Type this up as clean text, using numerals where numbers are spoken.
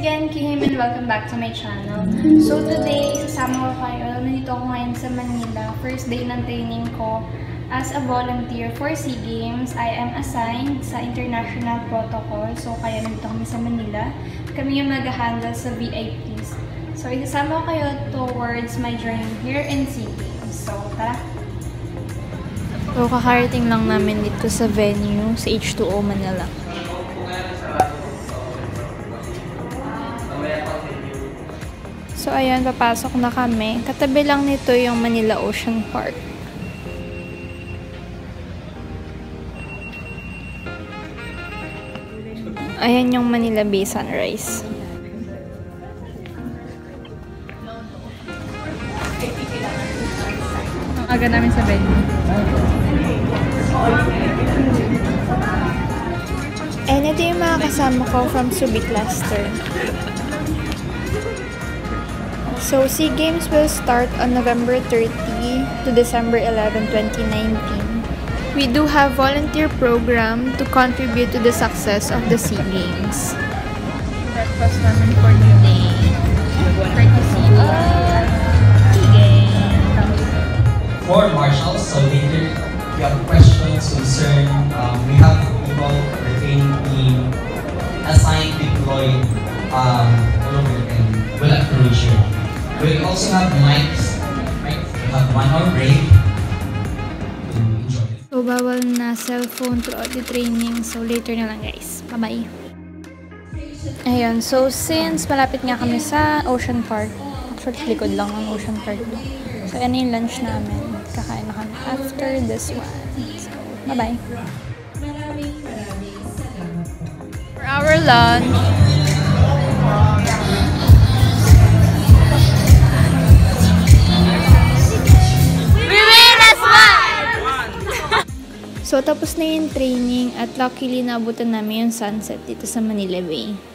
again, Kihim, and welcome back to my channel. So today, isasama ko kayo. Nandito ako ngayon sa Manila. First day ng training ko as a volunteer for SEA Games. I am assigned sa International Protocol. So kaya nandito kami sa Manila. Kami yung mag-handle sa VIPs. So isasama ko kayo towards my journey here in SEA Games. So ta. So kakarating lang namin dito sa venue sa H2O Manila. So, ayan, papasok na kami. Katabi lang nito yung Manila Ocean Park. Ayan yung Manila Bay Sunrise. Ang aga namin sa venue. And ito yung mga kasama ko from Subic Cluster. So, SEA Games will start on November 30 to December 11, 2019. We do have volunteer program to contribute to the success of the SEA Games. Breakfast namin for today. Courtesy of SEA Games. For marshals, so later, if you have questions, concern, we have people within the assigned, deployed, will acknowledge you. We'll also have mics, right? We'll have 1 hour break. Enjoy. So, bawal na cellphone throughout the training. So, later na lang guys. Bye-bye. Ayan. So, since malapit nga kami sa Ocean Park. Actually, likod lang ang Ocean Park. So, yan yung lunch namin. Kakain na kami after this one. So, bye-bye. For our lunch, so, tapos na yung training at luckily naabutan namin yung sunset dito sa Manila Bay.